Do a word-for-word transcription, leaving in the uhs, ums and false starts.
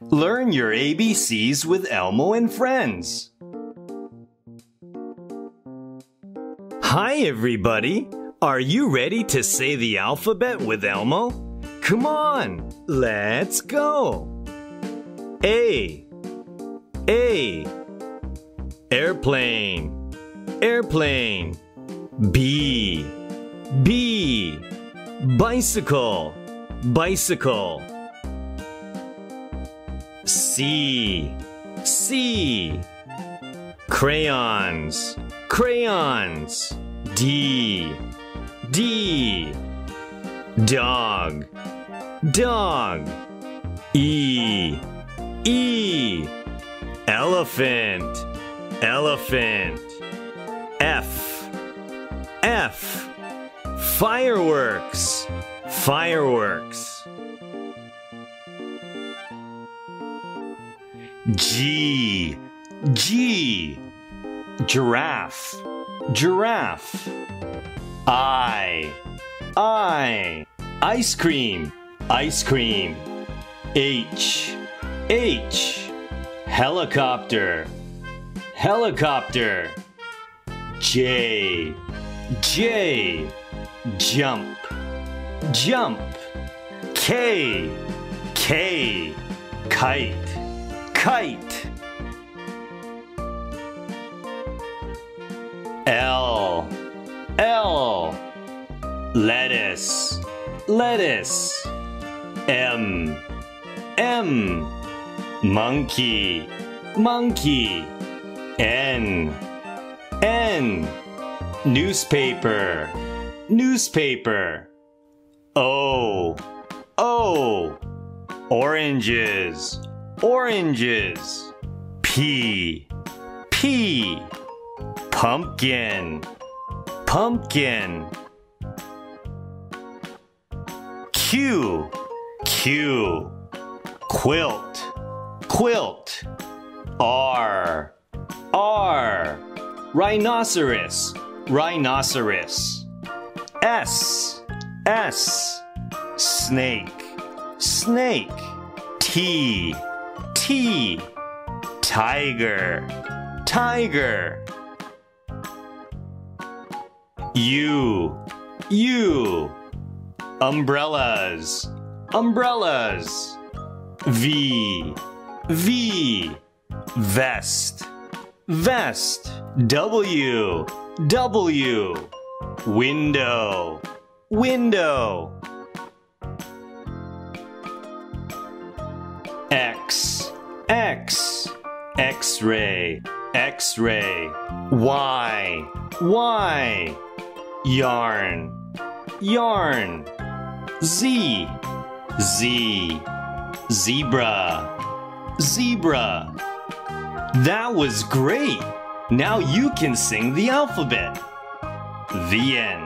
Learn your A B Cs with Elmo and friends. Hi everybody! Are you ready to say the alphabet with Elmo? Come on, let's go! A, A, airplane, airplane. B, B, bicycle, bicycle. C, C, crayons, crayons. D, D, dog, dog. E, E, elephant, elephant. F, F, fireworks, fireworks. G, G, giraffe, giraffe. I, I, ice cream, ice cream. H, H, helicopter, helicopter. J, J, jump, jump. K, K, kite, kite. L, L, lettuce, lettuce. M, M, monkey, monkey. N, N, newspaper, newspaper. O, O, oranges, oranges. P, P, pumpkin, pumpkin. Q, Q, quilt, quilt. R, R, rhinoceros, rhinoceros. S, S, snake, snake. T, T, tiger, tiger. U, U, umbrellas, umbrellas. V, V, vest, vest. W, W, window, window. X, X, X-ray, X-ray. Y, Y, yarn, yarn. Z, Z, zebra, zebra. That was great! Now you can sing the alphabet. The end.